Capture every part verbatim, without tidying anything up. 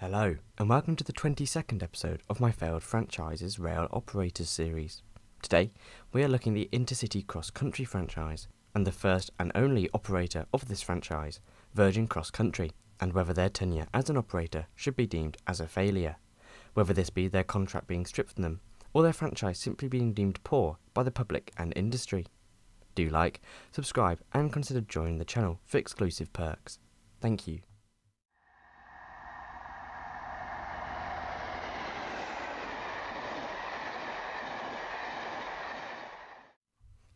Hello, and welcome to the twenty-second episode of my Failed Franchises Rail Operators series. Today, we are looking at the Intercity Cross Country franchise, and the first and only operator of this franchise, Virgin Cross Country, and whether their tenure as an operator should be deemed as a failure, whether this be their contract being stripped from them, or their franchise simply being deemed poor by the public and industry. Do like, subscribe, and consider joining the channel for exclusive perks. Thank you.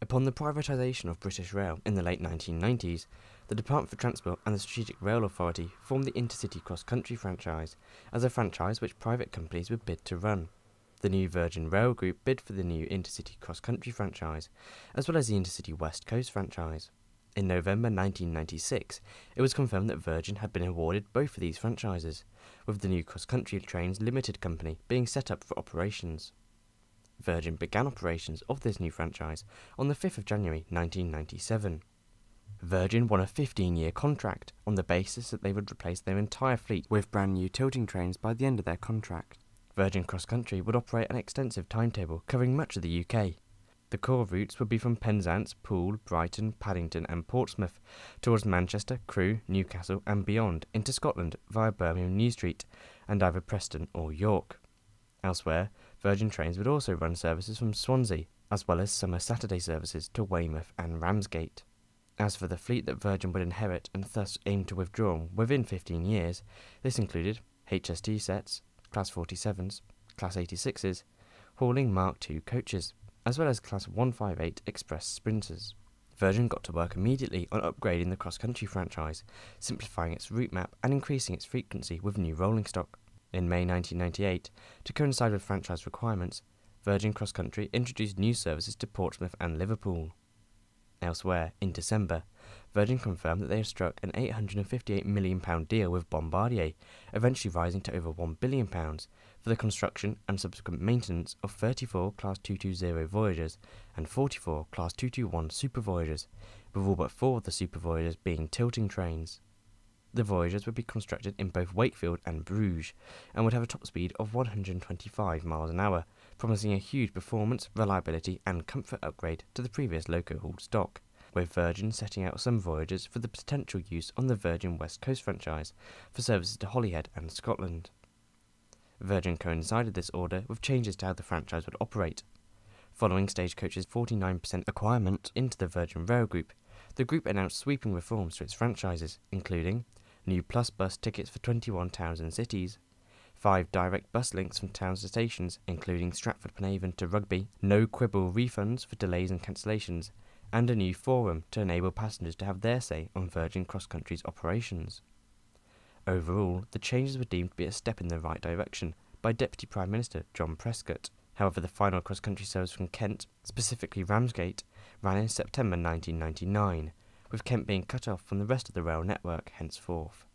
Upon the privatisation of British Rail in the late nineteen nineties, the Department for Transport and the Strategic Rail Authority formed the Intercity Cross Country franchise as a franchise which private companies would bid to run. The new Virgin Rail Group bid for the new Intercity Cross Country franchise, as well as the Intercity West Coast franchise. In November nineteen ninety-six, it was confirmed that Virgin had been awarded both of these franchises, with the new Cross Country Trains Limited company being set up for operations. Virgin began operations of this new franchise on the fifth of January nineteen ninety-seven. Virgin won a fifteen-year contract on the basis that they would replace their entire fleet with brand new tilting trains by the end of their contract. Virgin Cross Country would operate an extensive timetable covering much of the U K. The core routes would be from Penzance, Poole, Brighton, Paddington and Portsmouth towards Manchester, Crewe, Newcastle and beyond into Scotland via Birmingham New Street and either Preston or York. Elsewhere, Virgin Trains would also run services from Swansea, as well as summer Saturday services to Weymouth and Ramsgate. As for the fleet that Virgin would inherit and thus aim to withdraw within fifteen years, this included H S T sets, Class forty-sevens, Class eighty-sixes, hauling Mark two coaches, as well as Class one fifty-eight express sprinters. Virgin got to work immediately on upgrading the cross-country franchise, simplifying its route map and increasing its frequency with new rolling stock. In May nineteen ninety-eight, to coincide with franchise requirements, Virgin Cross Country introduced new services to Portsmouth and Liverpool. Elsewhere, in December, Virgin confirmed that they had struck an eight hundred and fifty-eight million pounds deal with Bombardier, eventually rising to over one billion pounds, for the construction and subsequent maintenance of thirty-four Class two twenty Voyagers and forty-four Class two twenty-one Super Voyagers, with all but four of the Super Voyagers being tilting trains. The Voyagers would be constructed in both Wakefield and Bruges, and would have a top speed of one hundred and twenty-five miles an hour, promising a huge performance, reliability and comfort upgrade to the previous loco-hauled stock, with Virgin setting out some Voyagers for the potential use on the Virgin West Coast franchise for services to Holyhead and Scotland. Virgin coincided this order with changes to how the franchise would operate. Following Stagecoach's forty-nine percent acquirement into the Virgin Rail Group, the group announced sweeping reforms to its franchises, including new plus bus tickets for twenty-one towns and cities, five direct bus links from towns to stations including Stratford-upon-Avon to Rugby, no quibble refunds for delays and cancellations, and a new forum to enable passengers to have their say on Virgin Cross Country's operations. Overall, the changes were deemed to be a step in the right direction by Deputy Prime Minister John Prescott. However, the final Cross Country service from Kent, specifically Ramsgate, ran in September nineteen ninety-nine, with Kent being cut off from the rest of the rail network henceforth.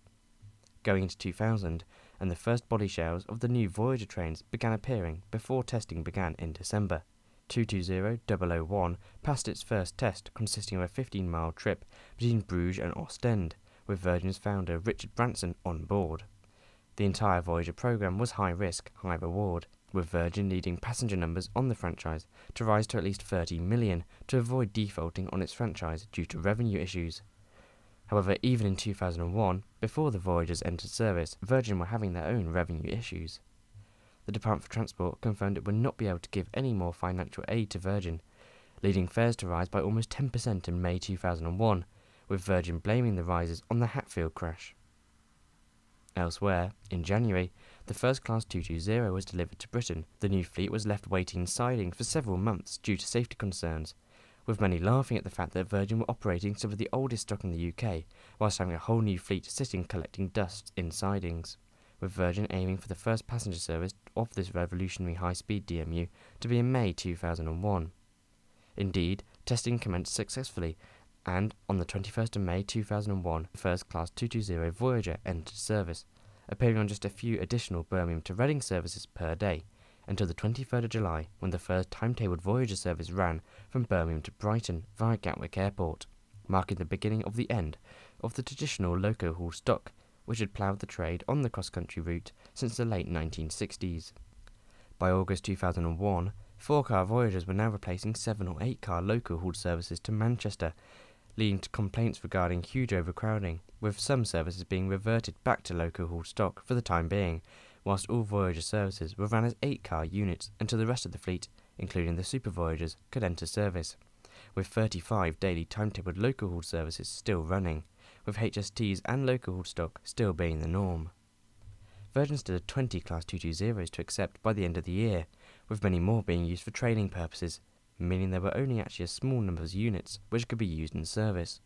Going into two thousand, and the first body shells of the new Voyager trains began appearing before testing began in December. two two zero double oh one passed its first test, consisting of a fifteen-mile trip between Bruges and Ostend, with Virgin's founder Richard Branson on board. The entire Voyager programme was high risk, high reward, with Virgin needing passenger numbers on the franchise to rise to at least thirty million to avoid defaulting on its franchise due to revenue issues. However, even in two thousand one, before the Voyagers entered service, Virgin were having their own revenue issues. The Department for Transport confirmed it would not be able to give any more financial aid to Virgin, leading fares to rise by almost ten percent in May two thousand one, with Virgin blaming the rises on the Hatfield crash. Elsewhere, in January, the first Class two twenty was delivered to Britain. The new fleet was left waiting sidings for several months due to safety concerns, with many laughing at the fact that Virgin were operating some of the oldest stock in the U K, whilst having a whole new fleet sitting collecting dust in sidings, with Virgin aiming for the first passenger service of this revolutionary high-speed D M U to be in May two thousand one. Indeed, testing commenced successfully, and on the twenty-first of May two thousand one, the first Class two twenty Voyager entered service, appearing on just a few additional Birmingham to Reading services per day, until the twenty-third of July, when the first timetabled Voyager service ran from Birmingham to Brighton via Gatwick Airport, marking the beginning of the end of the traditional loco-haul stock, which had ploughed the trade on the cross-country route since the late nineteen sixties. By August two thousand one, four-car Voyagers were now replacing seven- or eight-car local hauled services to Manchester, leading to complaints regarding huge overcrowding, with some services being reverted back to local hauled stock for the time being, whilst all Voyager services were ran as eight-car units until the rest of the fleet, including the Super Voyagers, could enter service, with thirty-five daily timetabled local hauled services still running, with H S Ts and local hauled stock still being the norm. Virgin still had twenty Class two twenties to accept by the end of the year, with many more being used for training purposes, meaning there were only actually a small number of units which could be used in service.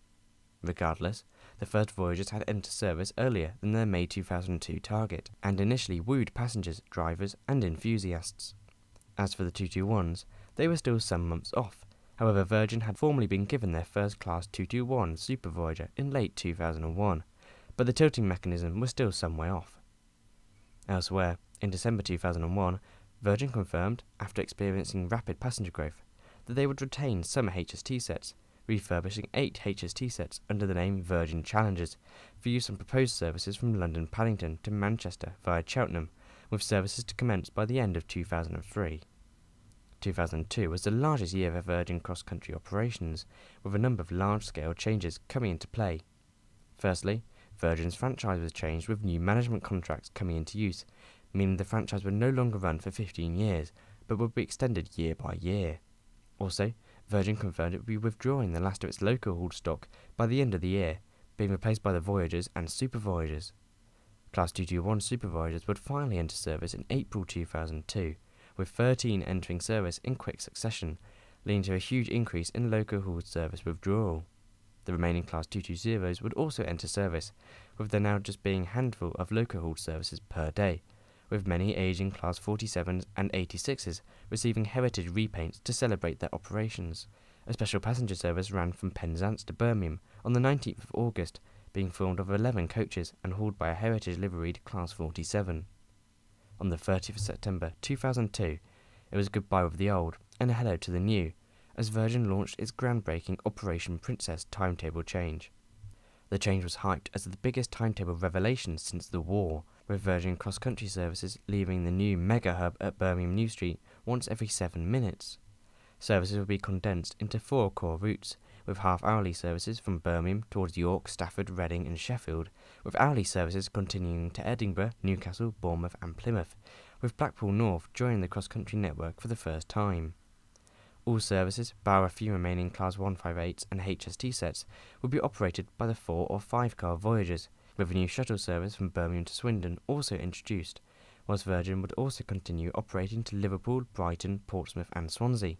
Regardless, the first Voyagers had entered service earlier than their May two thousand two target, and initially wooed passengers, drivers and enthusiasts. As for the two twenty-ones, they were still some months off. However, Virgin had formally been given their first Class two twenty-one Super Voyager in late two thousand one, but the tilting mechanism was still some way off. Elsewhere, in December two thousand one, Virgin confirmed, after experiencing rapid passenger growth, that they would retain some H S T sets, refurbishing eight H S T sets under the name Virgin Challengers, for use on proposed services from London Paddington to Manchester via Cheltenham, with services to commence by the end of two thousand three. two thousand two was the largest year of Virgin cross-country operations, with a number of large-scale changes coming into play. Firstly, Virgin's franchise was changed with new management contracts coming into use, meaning the franchise would no longer run for fifteen years, but would be extended year by year. Also, Virgin confirmed it would be withdrawing the last of its local hauled stock by the end of the year, being replaced by the Voyagers and Super Voyagers. Class two twenty-one Super Voyagers would finally enter service in April two thousand two, with thirteen entering service in quick succession, leading to a huge increase in local hauled service withdrawal. The remaining Class two twenties would also enter service, with there now just being a handful of local hauled services per day, with many ageing Class forty-sevens and eighty-sixes receiving heritage repaints to celebrate their operations. A special passenger service ran from Penzance to Birmingham on the nineteenth of August, being formed of eleven coaches and hauled by a heritage liveried Class forty-seven. On the thirtieth of September two thousand two, it was goodbye with the old and a hello to the new, as Virgin launched its groundbreaking Operation Princess timetable change. The change was hyped as the biggest timetable revelation since the war, with Virgin Cross Country services leaving the new mega hub at Birmingham New Street once every seven minutes. Services would be condensed into four core routes, with half-hourly services from Birmingham towards York, Stafford, Reading and Sheffield, with hourly services continuing to Edinburgh, Newcastle, Bournemouth and Plymouth, with Blackpool North joining the cross-country network for the first time. All services, bar a few remaining Class one fifty-eights and H S T sets, will be operated by the four or five-car Voyagers, with a new shuttle service from Birmingham to Swindon also introduced, whilst Virgin would also continue operating to Liverpool, Brighton, Portsmouth and Swansea.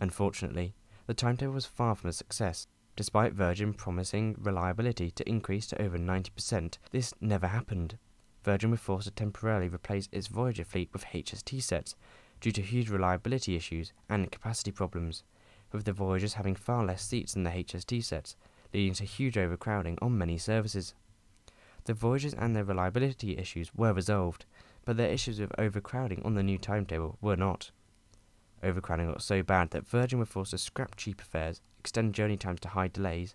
Unfortunately, the timetable was far from a success. Despite Virgin promising reliability to increase to over ninety percent, this never happened. Virgin was forced to temporarily replace its Voyager fleet with H S T sets due to huge reliability issues and capacity problems, with the Voyagers having far less seats than the H S T sets, leading to huge overcrowding on many services. The Voyagers and their reliability issues were resolved, but their issues with overcrowding on the new timetable were not. Overcrowding got so bad that Virgin were forced to scrap cheaper fares, extend journey times to high delays,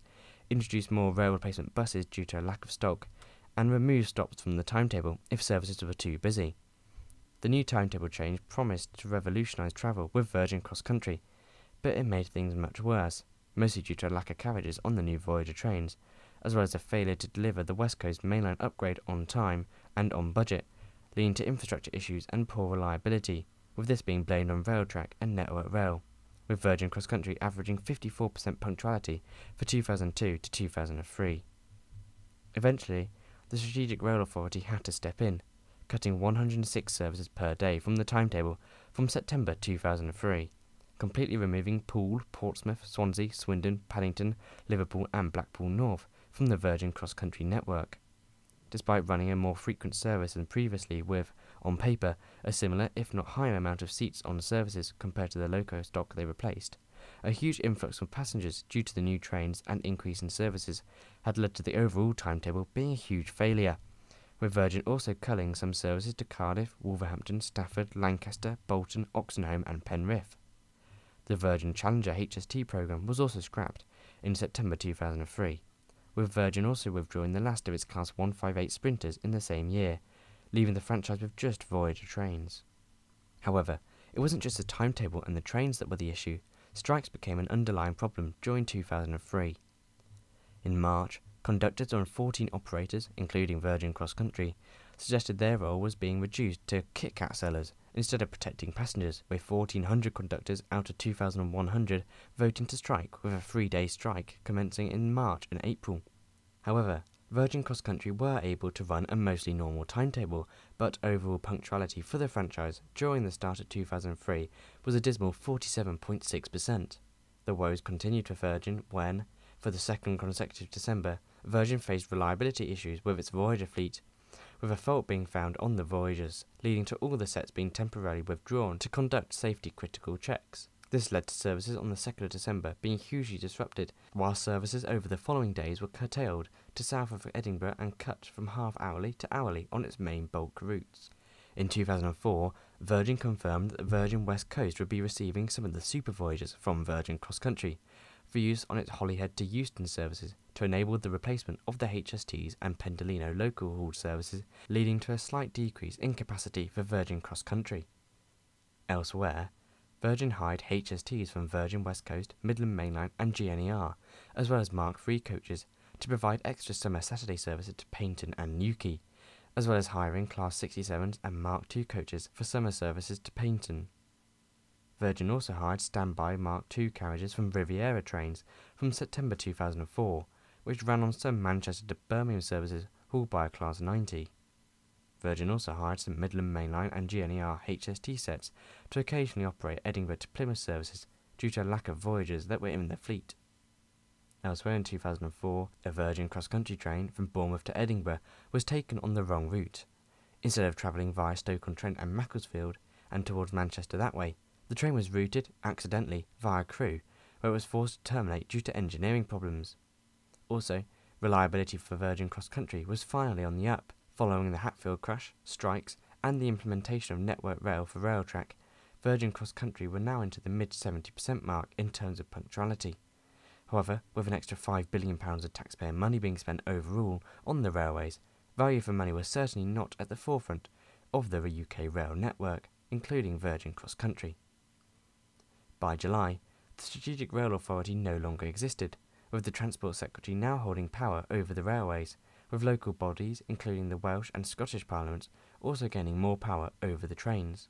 introduce more rail replacement buses due to a lack of stock, and remove stops from the timetable if services were too busy. The new timetable change promised to revolutionise travel with Virgin Cross Country, but it made things much worse, mostly due to a lack of carriages on the new Voyager trains, as well as a failure to deliver the West Coast Mainline upgrade on time and on budget, leading to infrastructure issues and poor reliability, with this being blamed on RailTrack and Network Rail, with Virgin Cross Country averaging fifty-four percent punctuality for two thousand two to two thousand three. Eventually, the Strategic Rail Authority had to step in, cutting one hundred six services per day from the timetable from September two thousand three, completely removing Poole, Portsmouth, Swansea, Swindon, Paddington, Liverpool and Blackpool North from the Virgin Cross Country network, despite running a more frequent service than previously with, on paper, a similar if not higher amount of seats on services compared to the loco stock they replaced. A huge influx of passengers due to the new trains and increase in services had led to the overall timetable being a huge failure, with Virgin also culling some services to Cardiff, Wolverhampton, Stafford, Lancaster, Bolton, Oxenholme and Penrith. The Virgin Challenger H S T programme was also scrapped in September two thousand three, with Virgin also withdrawing the last of its Class one fifty-eight Sprinters in the same year, leaving the franchise with just Voyager trains. However, it wasn't just the timetable and the trains that were the issue. Strikes became an underlying problem during two thousand three. In March, conductors on fourteen operators, including Virgin Cross Country, suggested their role was being reduced to Kit Kat sellers instead of protecting passengers, with fourteen hundred conductors out of two thousand one hundred voting to strike, with a three-day strike commencing in March and April. However, Virgin Cross Country were able to run a mostly normal timetable, but overall punctuality for the franchise during the start of two thousand three was a dismal forty-seven point six percent. The woes continued for Virgin when, for the second consecutive December, Virgin faced reliability issues with its Voyager fleet, with a fault being found on the Voyagers, leading to all the sets being temporarily withdrawn to conduct safety-critical checks. This led to services on the second of December being hugely disrupted, while services over the following days were curtailed to south of Edinburgh and cut from half-hourly to hourly on its main bulk routes. In two thousand four, Virgin confirmed that Virgin West Coast would be receiving some of the Super Voyagers from Virgin Cross Country for use on its Holyhead to Euston services, to enable the replacement of the H S Ts and Pendolino local haul services, leading to a slight decrease in capacity for Virgin Cross Country. Elsewhere, Virgin hired H S Ts from Virgin West Coast, Midland Mainline and G N E R, as well as Mark three coaches, to provide extra summer Saturday services to Paignton and Newquay, as well as hiring Class sixty-sevens and Mark two coaches for summer services to Paignton. Virgin also hired standby Mark two carriages from Riviera Trains from September two thousand four, which ran on some Manchester to Birmingham services hauled by a Class ninety. Virgin also hired some Midland Mainline and G N E R H S T sets to occasionally operate Edinburgh to Plymouth services due to a lack of Voyagers that were in the fleet. Elsewhere in two thousand four, a Virgin cross-country train from Bournemouth to Edinburgh was taken on the wrong route. Instead of travelling via Stoke-on-Trent and Macclesfield and towards Manchester that way, the train was routed, accidentally, via Crewe, where it was forced to terminate due to engineering problems. Also, reliability for Virgin Cross Country was finally on the up, following the Hatfield crash, strikes, and the implementation of Network Rail for RailTrack. Virgin Cross Country were now into the mid seventy percent mark in terms of punctuality. However, with an extra five billion pounds of taxpayer money being spent overall on the railways, value for money was certainly not at the forefront of the U K rail network, including Virgin Cross Country. By July, the Strategic Rail Authority no longer existed, with the Transport Secretary now holding power over the railways, with local bodies, including the Welsh and Scottish Parliaments, also gaining more power over the trains.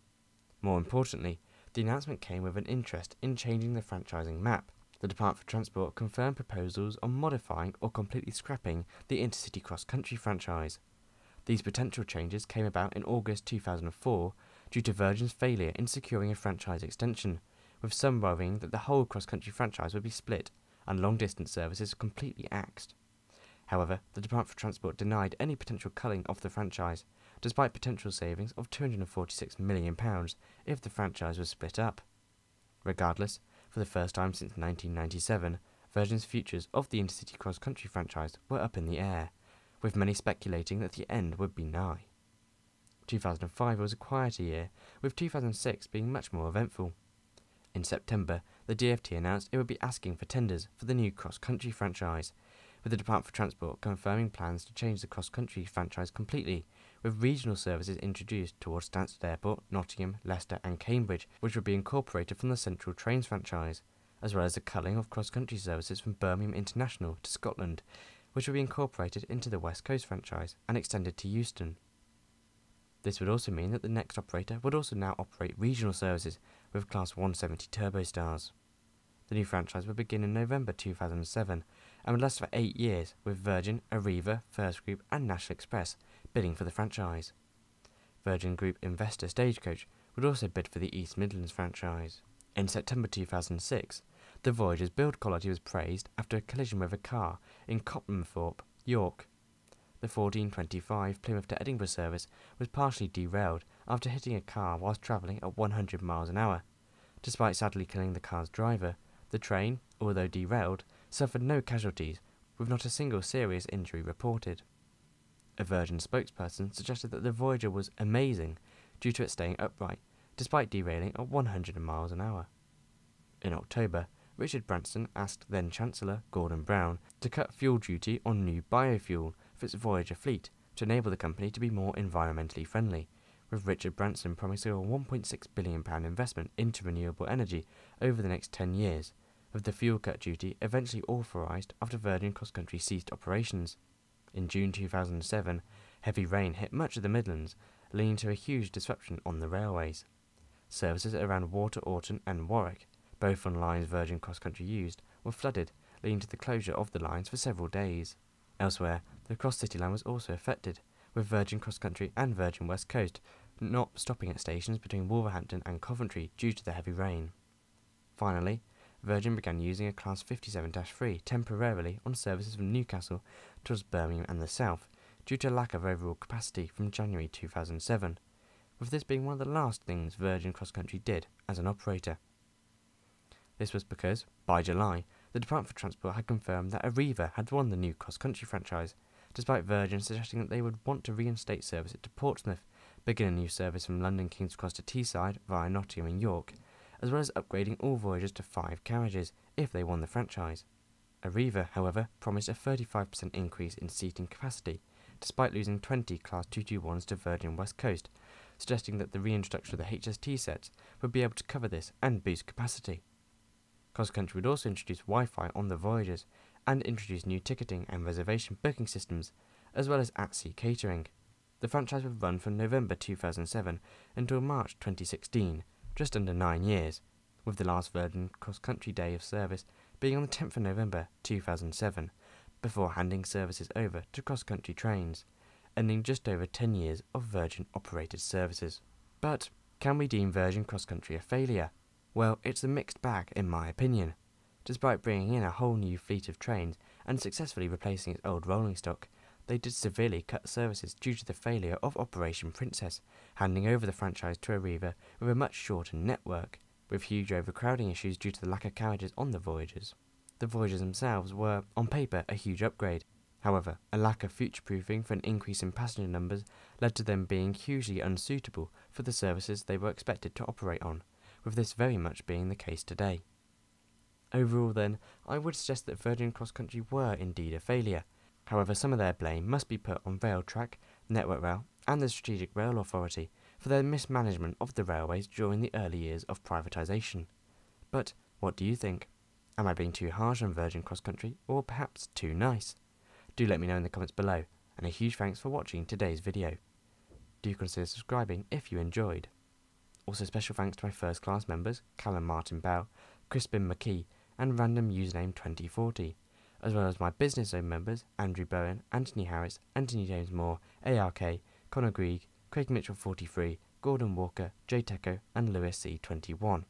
More importantly, the announcement came with an interest in changing the franchising map. The Department for Transport confirmed proposals on modifying or completely scrapping the Intercity Cross Country franchise. These potential changes came about in August two thousand four due to Virgin's failure in securing a franchise extension, with some worrying that the whole cross-country franchise would be split and long-distance services completely axed. However, the Department for Transport denied any potential culling of the franchise, despite potential savings of two hundred forty-six million pounds if the franchise was split up. Regardless, for the first time since nineteen ninety-seven, Virgin's futures of the Intercity cross-country franchise were up in the air, with many speculating that the end would be nigh. two thousand five was a quieter year, with two thousand six being much more eventful. In September, the D F T announced it would be asking for tenders for the new cross-country franchise, with the Department for Transport confirming plans to change the cross-country franchise completely, with regional services introduced towards Stansted Airport, Nottingham, Leicester and Cambridge, which would be incorporated from the Central Trains franchise, as well as the culling of cross-country services from Birmingham International to Scotland, which would be incorporated into the West Coast franchise and extended to Euston. This would also mean that the next operator would also now operate regional services with Class one seventy Turbostars. The new franchise would begin in November two thousand seven and would last for eight years, with Virgin, Arriva, First Group and National Express bidding for the franchise. Virgin Group investor Stagecoach would also bid for the East Midlands franchise. In September two thousand six, the Voyager's build quality was praised after a collision with a car in Copmanthorpe, York. The fourteen twenty-five Plymouth to Edinburgh service was partially derailed after hitting a car whilst travelling at one hundred miles an hour. Despite sadly killing the car's driver, the train, although derailed, suffered no casualties, with not a single serious injury reported. A Virgin spokesperson suggested that the Voyager was amazing due to it staying upright, despite derailing at one hundred miles an hour. In October, Richard Branson asked then-Chancellor Gordon Brown to cut fuel duty on new biofuel for its Voyager fleet to enable the company to be more environmentally friendly, with Richard Branson promising a one point six billion pounds investment into renewable energy over the next ten years, with the fuel cut duty eventually authorised after Virgin Cross Country ceased operations. In June two thousand seven, heavy rain hit much of the Midlands, leading to a huge disruption on the railways. Services around Water Orton and Warwick, both on lines Virgin Cross Country used, were flooded, leading to the closure of the lines for several days. Elsewhere, the Cross City line was also affected, with Virgin Cross Country and Virgin West Coast not stopping at stations between Wolverhampton and Coventry due to the heavy rain. Finally, Virgin began using a Class fifty-seven dash three temporarily on services from Newcastle towards Birmingham and the south, due to a lack of overall capacity from January two thousand seven, with this being one of the last things Virgin Cross Country did as an operator. This was because, by July, the Department for Transport had confirmed that Arriva had won the new Cross Country franchise, despite Virgin suggesting that they would want to reinstate service to Portsmouth, begin a new service from London King's Cross to Teesside via Nottingham and York, as well as upgrading all Voyagers to five carriages if they won the franchise. Arriva, however, promised a thirty-five percent increase in seating capacity, despite losing twenty Class two twenty-ones to Virgin West Coast, suggesting that the reintroduction of the H S T sets would be able to cover this and boost capacity. Cross Country would also introduce Wi-Fi on the Voyagers, and introduce new ticketing and reservation booking systems, as well as at-sea catering. The franchise would run from November two thousand seven until March twenty sixteen, just under nine years, with the last Virgin Cross Country day of service being on the tenth of November two thousand seven, before handing services over to Cross Country Trains, ending just over ten years of Virgin-operated services. But can we deem Virgin Cross Country a failure? Well, it's a mixed bag in my opinion. Despite bringing in a whole new fleet of trains and successfully replacing its old rolling stock, they did severely cut services due to the failure of Operation Princess, handing over the franchise to Arriva with a much shorter network, with huge overcrowding issues due to the lack of carriages on the Voyagers. The Voyagers themselves were, on paper, a huge upgrade. However, a lack of future-proofing for an increase in passenger numbers led to them being hugely unsuitable for the services they were expected to operate on, with this very much being the case today. Overall then, I would suggest that Virgin Cross Country were indeed a failure. However, some of their blame must be put on RailTrack, Network Rail and the Strategic Rail Authority for their mismanagement of the railways during the early years of privatisation. But what do you think? Am I being too harsh on Virgin Cross Country, or perhaps too nice? Do let me know in the comments below, and a huge thanks for watching today's video. Do consider subscribing if you enjoyed. Also, special thanks to my first class members Callum Martin Bell, Crispin McKee and Random Username twenty forty, as well as my business zone members Andrew Bowen, Anthony Harris, Anthony James Moore, A R K, Connor Grieg, Craig Mitchell forty-three, Gordon Walker, J Teco and Lewis C twenty-one.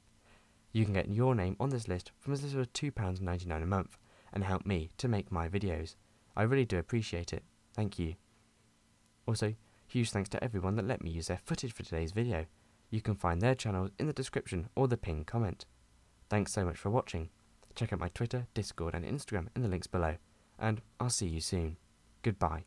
You can get your name on this list from as little as two pounds ninety-nine a month and help me to make my videos. I really do appreciate it, thank you. Also, huge thanks to everyone that let me use their footage for today's video. You can find their channels in the description or the pinned comment. Thanks so much for watching. Check out my Twitter, Discord and Instagram in the links below, and I'll see you soon. Goodbye.